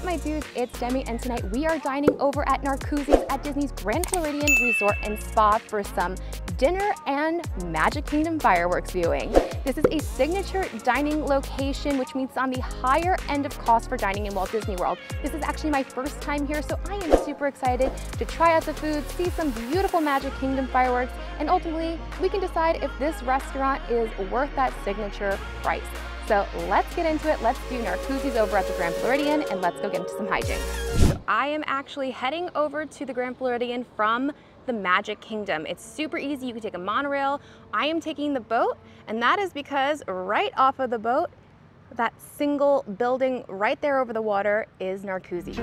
up, my dudes? It's Demi, and tonight we are dining over at Narcoossee's at Disney's Grand Floridian Resort and Spa for some dinner and Magic Kingdom fireworks viewing. This is a signature dining location, which means it's on the higher end of cost for dining in Walt Disney World. This is actually my first time here, so I am super excited to try out the food, see some beautiful Magic Kingdom fireworks, and ultimately we can decide if this restaurant is worth that signature price. So let's get into it. Let's do Narcoossee's over at the Grand Floridian, and let's go get into some hijinks. So I am actually heading over to the Grand Floridian from the Magic Kingdom. It's super easy. You can take a monorail. I am taking the boat, and that is because right off of the boat, that single building right there over the water is Narcoossee's.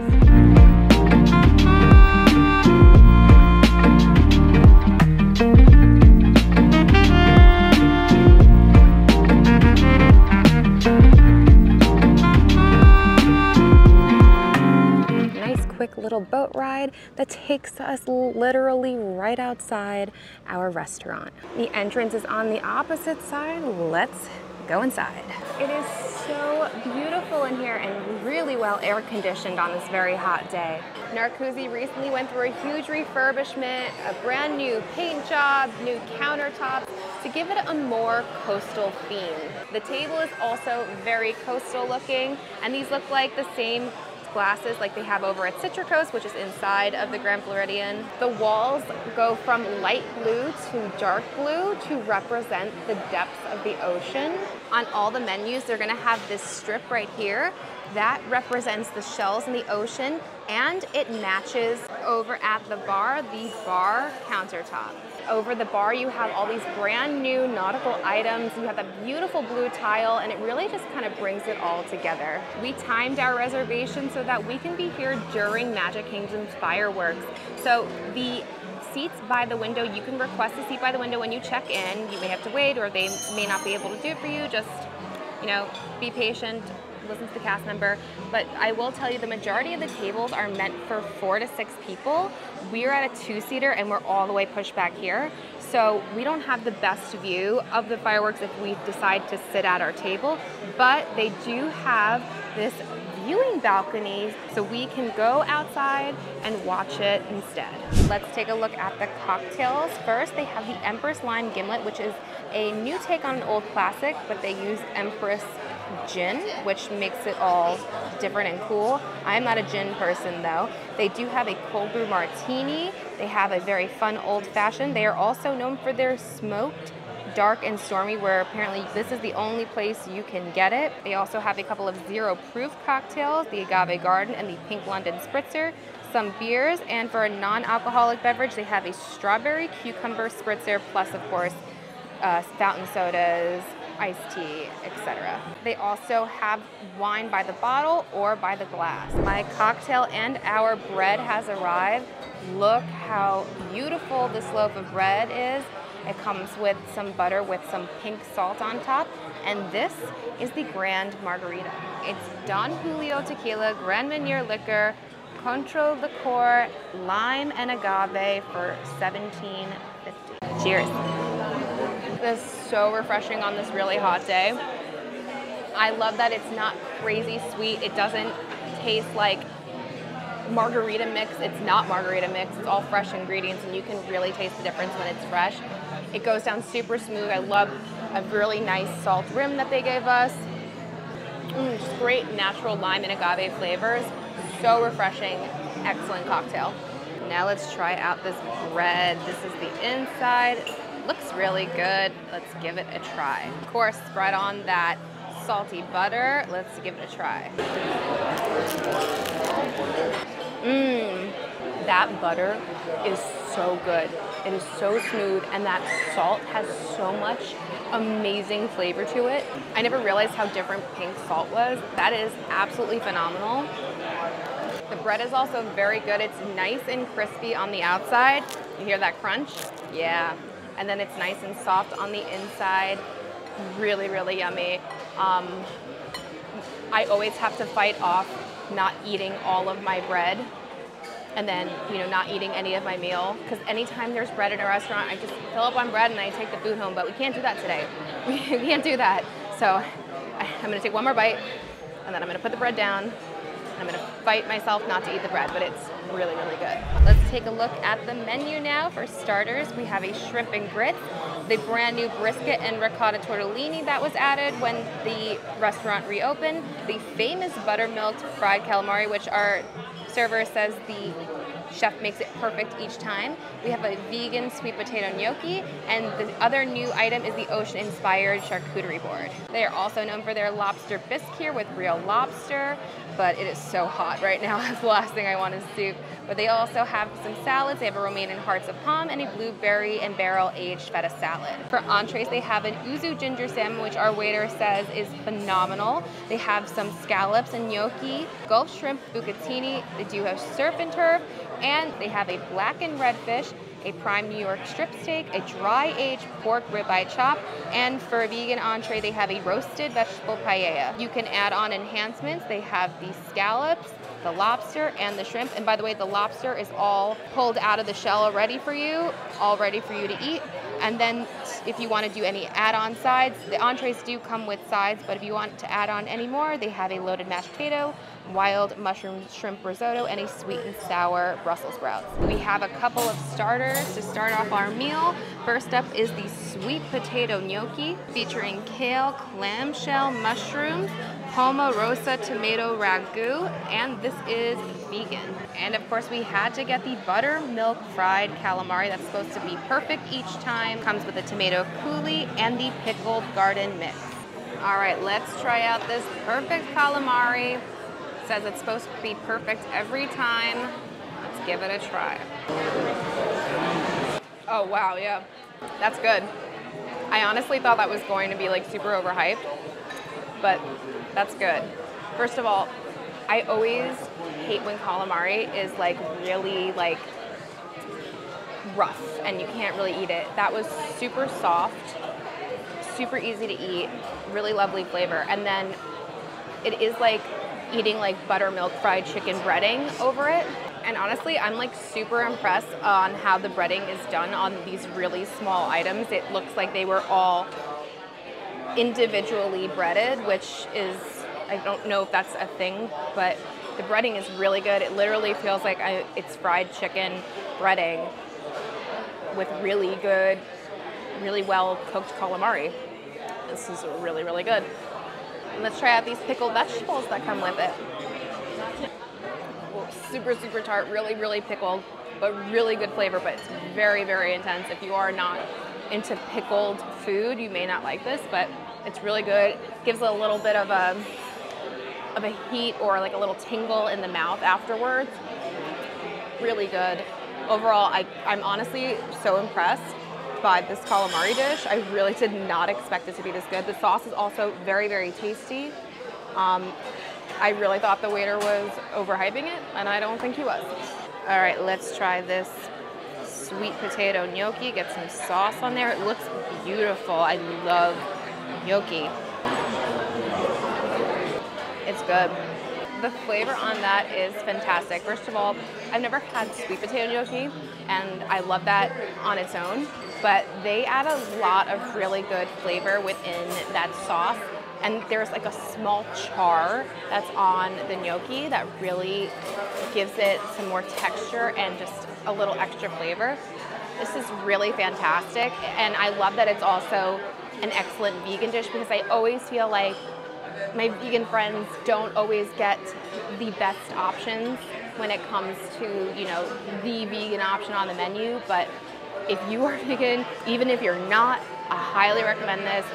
Little boat ride that takes us literally right outside our restaurant. The entrance is on the opposite side. Let's go inside. It is so beautiful in here and really well air conditioned on this very hot day. Narcoossee recently went through a huge refurbishment, a brand new paint job, new countertops to give it a more coastal theme. The table is also very coastal looking, and these look like the same glasses like they have over at Citrico's, which is inside of the Grand Floridian. The walls go from light blue to dark blue to represent the depths of the ocean. On all the menus, they're going to have this strip right here that represents the shells in the ocean, and it matches over at the bar countertop. Over the bar, you have all these brand new nautical items. You have that beautiful blue tile, and it really just kind of brings it all together. We timed our reservation so that we can be here during Magic Kingdom's fireworks. So the seats by the window, you can request a seat by the window when you check in. You may have to wait, or they may not be able to do it for you. Just, you know, be patient. Listen to the cast member. But I will tell you, the majority of the tables are meant for 4 to 6 people. We're at a 2-seater, and we're all the way pushed back here. So we don't have the best view of the fireworks if we decide to sit at our table, but they do have this viewing balcony, so we can go outside and watch it instead. Let's take a look at the cocktails. First, they have the Empress Lime Gimlet, which is a new take on an old classic, but they use Empress gin, which makes it all different and cool. I'm not a gin person though. They do have a cold brew martini. They have a very fun old-fashioned. They are also known for their smoked dark and stormy, where apparently this is the only place you can get it. They also have a couple of zero-proof cocktails, the Agave Garden and the Pink London Spritzer, some beers, and for a non-alcoholic beverage, they have a strawberry cucumber spritzer, plus of course fountain sodas, iced tea, etc. They also have wine by the bottle or by the glass. My cocktail and our bread has arrived. Look how beautiful this loaf of bread is. It comes with some butter with some pink salt on top. And this is the Grand Margarita. It's Don Julio tequila, Grand Marnier liquor, Cointreau liqueur, lime and agave for $17.50. Cheers. This is so refreshing on this really hot day. I love that it's not crazy sweet. It doesn't taste like margarita mix. It's not margarita mix. It's all fresh ingredients, and you can really taste the difference when it's fresh. It goes down super smooth. I love a really nice salt rim that they gave us. Just great natural lime and agave flavors. So refreshing. Excellent cocktail. Now let's try out this bread. This is the inside. Looks really good. Let's give it a try. Of course, spread on that salty butter. Let's give it a try. That butter is so good. It is so smooth, and that salt has so much amazing flavor to it. I never realized how different pink salt was. That is absolutely phenomenal. The bread is also very good. It's nice and crispy on the outside. You hear that crunch? Yeah. And then it's nice and soft on the inside. Really, really yummy. I always have to fight off not eating all of my bread, and then, you know, not eating any of my meal. Because anytime there's bread in a restaurant, I just fill up on bread and I take the food home, but we can't do that today. We can't do that. So I'm gonna take one more bite, and then I'm gonna put the bread down, I'm gonna fight myself not to eat the bread, but it's really, really good. Let's take a look at the menu now. For starters, we have a shrimp and grits, the brand new brisket and ricotta tortellini that was added when the restaurant reopened, the famous buttermilk fried calamari, which our server says the chef makes it perfect each time. We have a vegan sweet potato gnocchi, and the other new item is the ocean-inspired charcuterie board. They are also known for their lobster bisque here with real lobster, but it is so hot right now. That's the last thing I want is soup. But they also have some salads. They have a romaine and hearts of palm and a blueberry and barrel-aged feta salad. For entrees, they have an ouzo ginger salmon, which our waiter says is phenomenal. They have some scallops and gnocchi, Gulf shrimp bucatini. They do have surf and turf, and they have a blackened redfish, a prime New York strip steak, a dry-aged pork ribeye chop, and for a vegan entree, they have a roasted vegetable paella. You can add on enhancements. They have the scallops, the lobster, and the shrimp. And by the way, the lobster is all pulled out of the shell already for you, all ready for you to eat. And then if you want to do any add-on sides, the entrees do come with sides, but if you want to add on any more, they have a loaded mashed potato, wild mushroom shrimp risotto, and a sweet and sour Brussels sprouts. We have a couple of starters to start off our meal. First up is the sweet potato gnocchi featuring kale, clamshell, mushrooms, Pomarosa tomato ragu, and this is vegan. And of course, we had to get the buttermilk fried calamari that's supposed to be perfect each time. Comes with a tomato coulis and the pickled garden mix. All right, let's try out this perfect calamari. It says it's supposed to be perfect every time. Let's give it a try. Oh wow, yeah, that's good. I honestly thought that was going to be like super overhyped, but that's good. First of all, I always hate when calamari is like really like rough and you can't really eat it. That was super soft, super easy to eat, really lovely flavor. And then it is like eating like buttermilk fried chicken breading over it. And honestly, I'm like super impressed on how the breading is done on these really small items. It looks like they were all individually breaded, which is, I don't know if that's a thing, but the breading is really good. It literally feels like it's fried chicken breading with really good, really well cooked calamari. This is really, really good. And let's try out these pickled vegetables that come with it. Well, super, super tart, really, really pickled, but really good flavor, but it's very, very intense. If you are not into pickled food, you may not like this, but it's really good. It gives a little bit of a heat or like a little tingle in the mouth afterwards. Really good. Overall, I'm honestly so impressed by this calamari dish. I really did not expect it to be this good. The sauce is also very, very tasty. I really thought the waiter was overhyping it, and I don't think he was. All right, let's try this sweet potato gnocchi. Get some sauce on there. It looks beautiful. I love gnocchi. It's good. The flavor on that is fantastic. First of all, I've never had sweet potato gnocchi, and I love that on its own, but they add a lot of really good flavor within that sauce. And there's like a small char that's on the gnocchi that really gives it some more texture and just a little extra flavor. This is really fantastic. And I love that it's also an excellent vegan dish, because I always feel like my vegan friends don't always get the best options when it comes to, you know, the vegan option on the menu. But if you are vegan, even if you're not, I highly recommend this.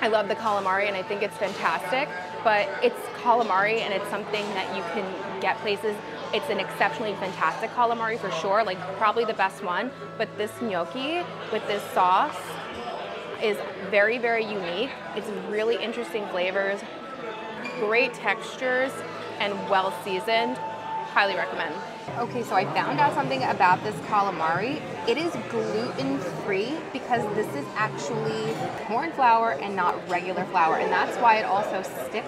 I love the calamari, and I think it's fantastic, but it's calamari, and it's something that you can get places. It's an exceptionally fantastic calamari for sure, like probably the best one, but this gnocchi with this sauce is very, very unique. It's really interesting flavors, great textures, and well seasoned. Highly recommend. Okay, so I found out something about this calamari. It is gluten-free because this is actually corn flour and not regular flour, and that's why it also sticks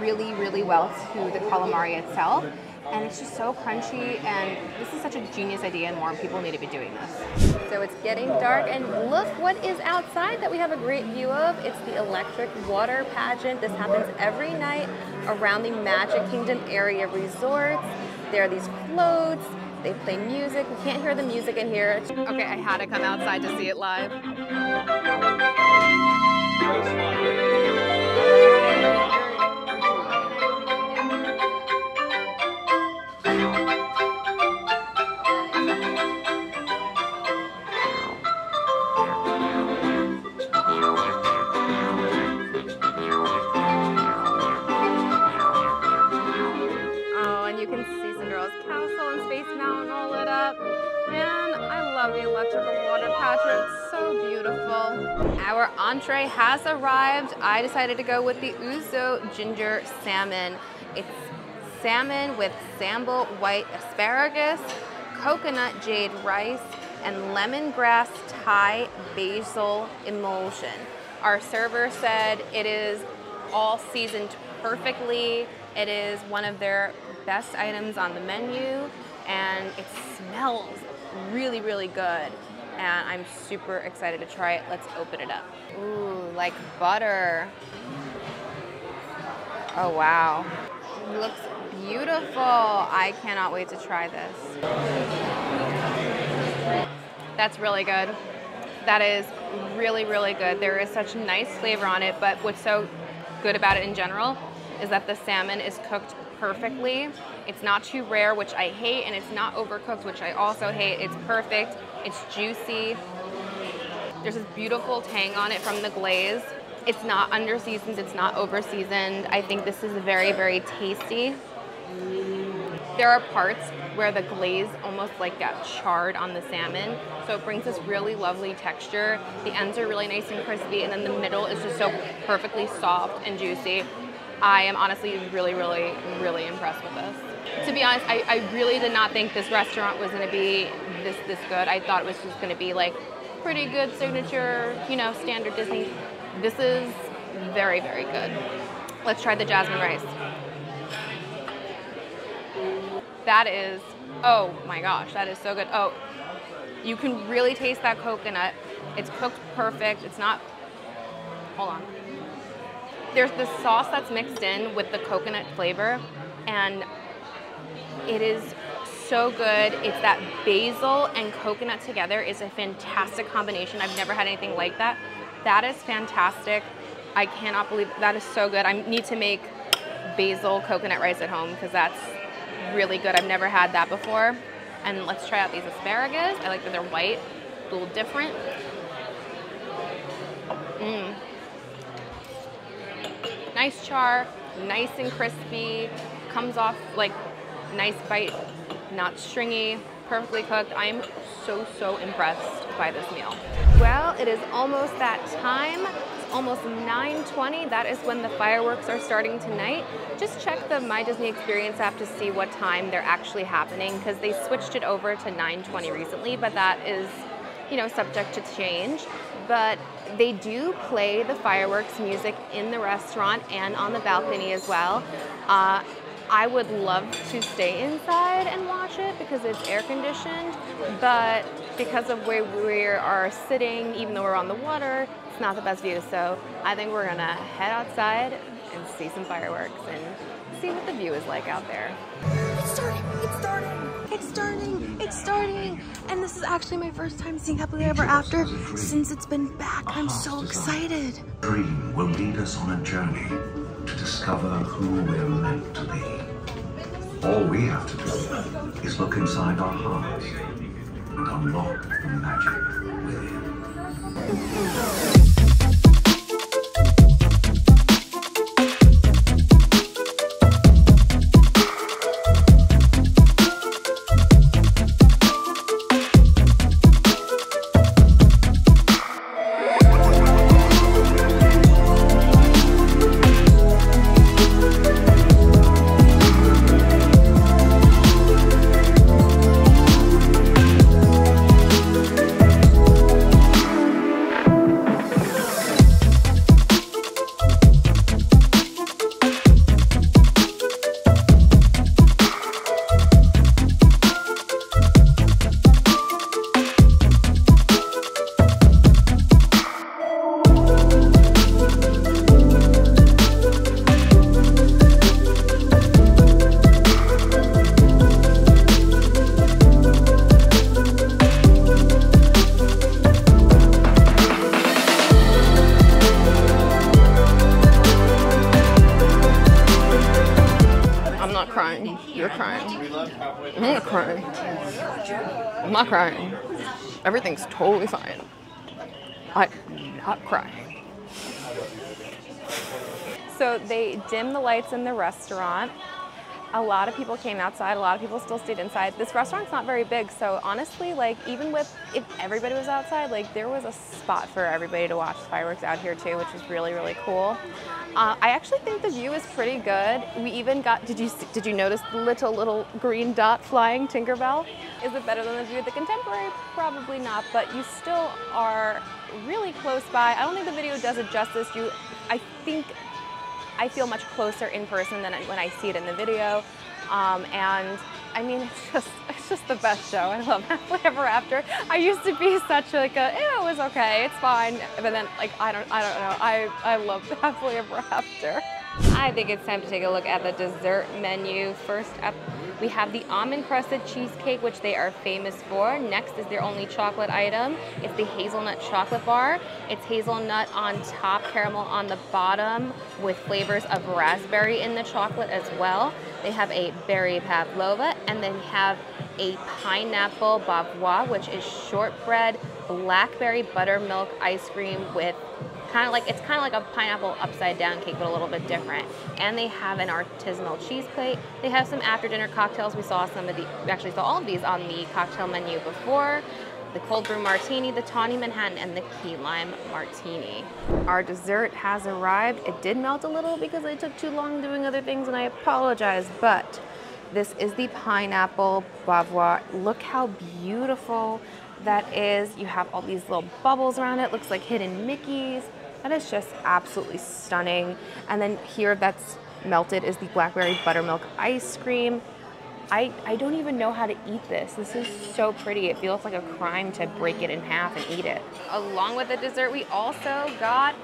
really, really well to the calamari itself. And it's just so crunchy, and this is such a genius idea, and more people need to be doing this. So it's getting dark, and look what is outside that we have a great view of. It's the Electric Water Pageant. This happens every night around the Magic Kingdom area resorts. There are these floats. They play music. We can't hear the music in here. Okay, I had to come outside to see it live. Oh, and you can see Cinderella's castle and Space Mountain all lit up. Man, I love the Electrical Water Pageant. It's so beautiful. Our entree has arrived. I decided to go with the ouzo ginger salmon. It's salmon with sambal white asparagus, coconut jade rice, and lemongrass Thai basil emulsion. Our server said it is all seasoned perfectly. It is one of their best items on the menu, and it smells really, really good. And I'm super excited to try it. Let's open it up. Ooh, like butter. Oh, wow. It looks beautiful. I cannot wait to try this. That's really good. That is really, really good. There is such nice flavor on it, but what's so good about it in general is that the salmon is cooked perfectly. It's not too rare, which I hate, and it's not overcooked, which I also hate. It's perfect, it's juicy. There's this beautiful tang on it from the glaze. It's not underseasoned, it's not overseasoned. I think this is very, very tasty. There are parts where the glaze almost like got charred on the salmon, so it brings this really lovely texture. The ends are really nice and crispy, and then the middle is just so perfectly soft and juicy. I am honestly really, really, really impressed with this. To be honest, I really did not think this restaurant was gonna be this good. I thought it was just gonna be like pretty good signature, you know, standard Disney. This is very, very good. Let's try the jasmine rice. That is, oh my gosh, that is so good. Oh, you can really taste that coconut. It's cooked perfect. It's not, hold on. There's this sauce that's mixed in with the coconut flavor, and it is so good. It's that basil and coconut together is a fantastic combination. I've never had anything like that. That is fantastic. I cannot believe that is so good. I need to make basil coconut rice at home because that's really good. I've never had that before. And let's try out these asparagus. I like that they're white, a little different. Mmm. Nice char, nice and crispy, comes off like nice bite, not stringy, perfectly cooked. I'm so, so impressed by this meal. Well, it is almost that time. It's almost 9:20. That is when the fireworks are starting tonight. Just check the My Disney Experience app to see what time they're actually happening, because they switched it over to 9:20 recently, but that is, you know, subject to change. But they do play the fireworks music in the restaurant and on the balcony as well. I would love to stay inside and watch it because it's air conditioned, but because of where we are sitting, even though we're on the water, it's not the best view. So I think we're gonna head outside and see some fireworks and see what the view is like out there. It's starting, it's starting, it's starting, it's starting. And this is actually my first time seeing Happily Ever After since it's been back. I'm so excited. Dream will lead us on a journey to discover who we're meant to be. All we have to do is look inside our hearts and unlock the magic within. not crying. You're crying. I'm not crying. I'm not crying. Everything's totally fine. I'm not crying. So they dimmed the lights in the restaurant. A lot of people came outside, a lot of people still stayed inside. This restaurant's not very big, so honestly, like, even with, if everybody was outside, like, there was a spot for everybody to watch fireworks out here too, which is really, really cool. I actually think the view is pretty good. We even got, did you notice the little green dot flying Tinkerbell? Is it better than the view at the Contemporary? Probably not, but you still are really close by. I don't think the video does it justice. I feel much closer in person than when I see it in the video. And I mean, it's just the best show. I love Happily Ever After. I used to be such like a, eh, it was okay, it's fine. But then like, I don't know. I love Happily Ever After. I think it's time to take a look at the dessert menu. First up, we have the almond crusted cheesecake, which they are famous for. Next is their only chocolate item. It's the hazelnut chocolate bar. It's hazelnut on top, caramel on the bottom, with flavors of raspberry in the chocolate as well. They have a berry pavlova, and then have a pineapple bavarois, which is shortbread, blackberry buttermilk ice cream with kind of like a pineapple upside down cake, but a little bit different. And they have an artisanal cheese plate. They have some after dinner cocktails. We saw actually saw all of these on the cocktail menu before. The cold brew martini, the tawny Manhattan, and the key lime martini. Our dessert has arrived. It did melt a little because I took too long doing other things, and I apologize, but this is the pineapple bavarois. Look how beautiful that is. You have all these little bubbles around it. Looks like hidden Mickeys. That is just absolutely stunning. And then here that's melted is the blackberry buttermilk ice cream. I don't even know how to eat this. This is so pretty. It feels like a crime to break it in half and eat it. Along with the dessert, we also got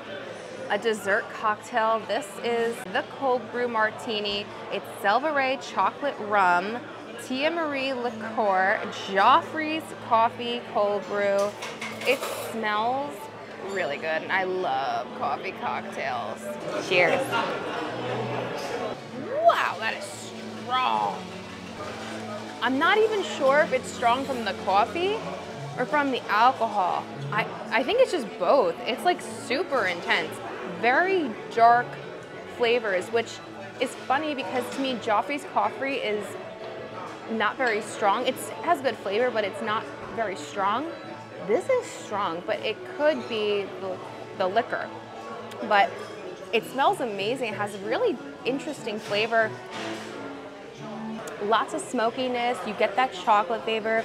a dessert cocktail. This is the cold brew martini. It's Selva Ray chocolate rum, Tia Maria liqueur, Joffrey's coffee cold brew. It smells really good, and I love coffee cocktails. Cheers. Wow, that is strong. I'm not even sure if it's strong from the coffee or from the alcohol. I think it's just both. It's like super intense. Very dark flavors, which is funny because to me, Joffrey's coffee is not very strong. It has good flavor, but it's not very strong. This is strong, but it could be the liquor. But it smells amazing. It has a really interesting flavor. Lots of smokiness. You get that chocolate flavor.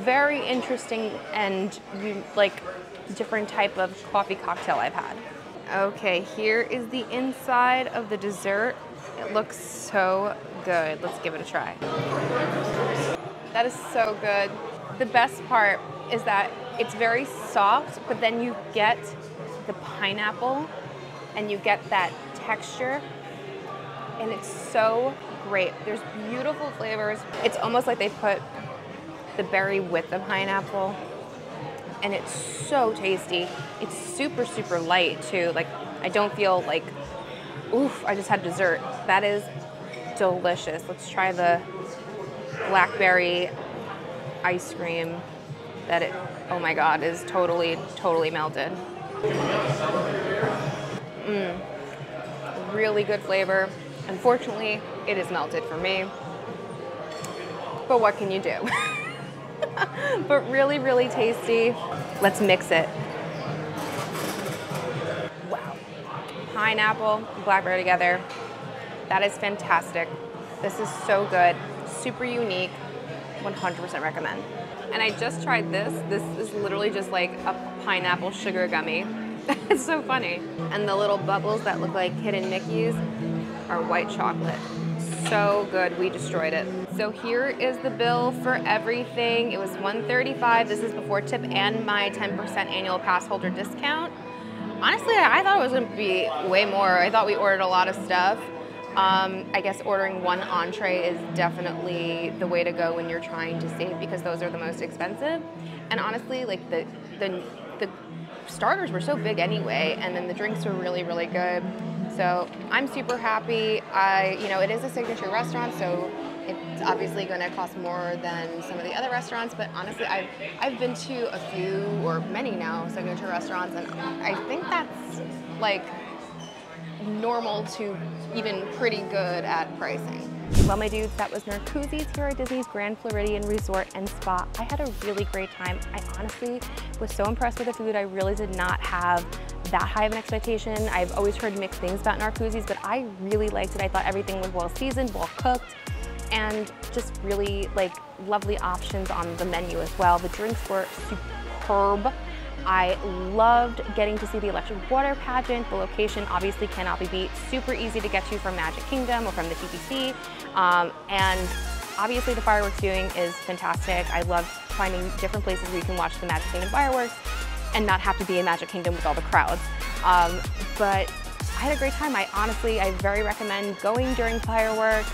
Very interesting and different type of coffee cocktail I've had. Okay, here is the inside of the dessert. It looks so good. Let's give it a try. That is so good. The best part is that it's very soft, but then you get the pineapple and you get that texture, and it's so great. There's beautiful flavors. It's almost like they put the berry with the pineapple, and it's so tasty. It's super, super light too. Like, I don't feel like, oof, I just had dessert. That is delicious. Let's try the blackberry ice cream that oh my God, is totally, totally melted. Really good flavor. Unfortunately, it is melted for me, but what can you do? But really, really tasty. Let's mix it. Wow. Pineapple, blackberry together. That is fantastic. This is so good. Super unique. 100% recommend. And I just tried this. This is literally just like a pineapple sugar gummy. It's so funny. And the little bubbles that look like hidden Mickeys are white chocolate. So good. We destroyed it. So here is the bill for everything. It was $135. This is before tip and my 10% annual pass holder discount. Honestly, I thought it was going to be way more. I thought we ordered a lot of stuff. I guess ordering one entree is definitely the way to go when you're trying to save, because those are the most expensive. And honestly, like the starters were so big anyway, and then the drinks were really, really good. So I'm super happy. You know, it is a signature restaurant, so it's obviously going to cost more than some of the other restaurants. But honestly, I've been to a few or many now signature restaurants, and I think that's like normal to even pretty good at pricing. Well, my dudes, that was Narcoossee's here at Disney's Grand Floridian Resort and Spa. I had a really great time. I honestly was so impressed with the food. I really did not have that high of an expectation. I've always heard mixed things about Narcoossee's, but I really liked it. I thought everything was well seasoned, well cooked, and just really like lovely options on the menu as well. The drinks were superb. I loved getting to see the Electrical Water Pageant. The location obviously cannot be beat. Super easy to get to from Magic Kingdom or from the TTC. And obviously the fireworks viewing is fantastic. I love finding different places where you can watch the Magic Kingdom fireworks and not have to be in Magic Kingdom with all the crowds. But I had a great time. I very recommend going during fireworks.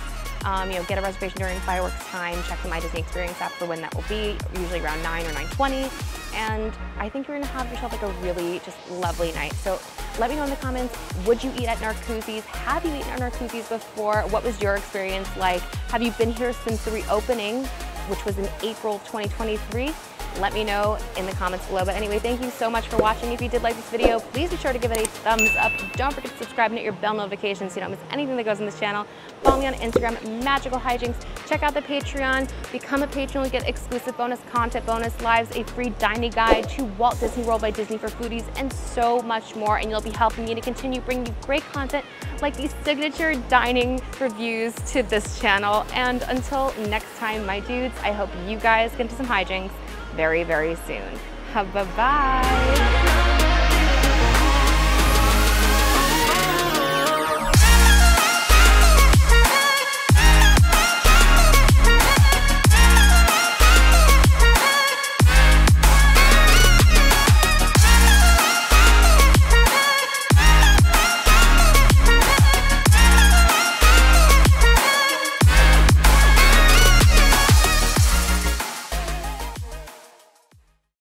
You know, get a reservation during fireworks time. Check the My Disney Experience app for when that will be, usually around 9 or 9:20. And I think you're gonna have yourself like a really just lovely night. So let me know in the comments, would you eat at Narcoossee's? Have you eaten at Narcoossee's before? What was your experience like? Have you been here since the reopening, which was in April 2023? Let me know in the comments below. But anyway, thank you so much for watching. If you did like this video, please be sure to give it a thumbs up. Don't forget to subscribe and hit your bell notifications so you don't miss anything that goes on this channel. Follow me on Instagram at Magical Hijinx. Check out the Patreon. Become a patron and get exclusive bonus content, bonus lives, a free dining guide to Walt Disney World by Disney for foodies, and so much more. And you'll be helping me to continue bringing you great content like these signature dining reviews to this channel. And until next time, my dudes, I hope you guys get into some hijinks very, very soon. Bye-bye.